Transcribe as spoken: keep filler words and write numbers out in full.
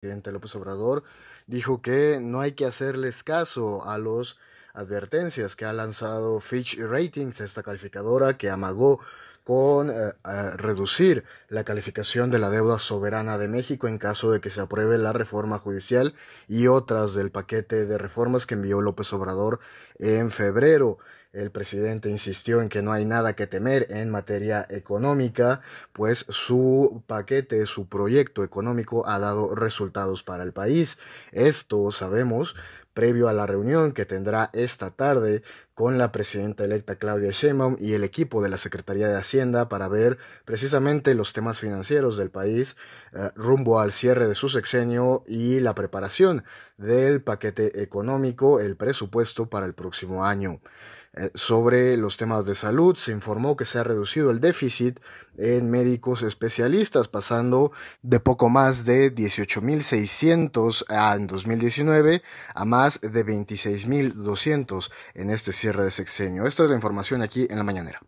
presidente López Obrador dijo que no hay que hacerles caso a las advertencias que ha lanzado Fitch Ratings, esta calificadora que amagó con eh, reducir la calificación de la deuda soberana de México en caso de que se apruebe la reforma judicial y otras del paquete de reformas que envió López Obrador en febrero. El presidente insistió en que no hay nada que temer en materia económica, pues su paquete, su proyecto económico ha dado resultados para el país. Esto sabemos previo a la reunión que tendrá esta tarde con la presidenta electa Claudia Sheinbaum y el equipo de la Secretaría de Hacienda para ver precisamente los temas financieros del país eh, rumbo al cierre de su sexenio y la preparación del paquete económico, el presupuesto para el próximo año. Sobre los temas de salud, se informó que se ha reducido el déficit en médicos especialistas, pasando de poco más de dieciocho mil seiscientos en dos mil diecinueve a más de veintiséis mil doscientos en este cierre de sexenio. Esta es la información aquí en La Mañanera.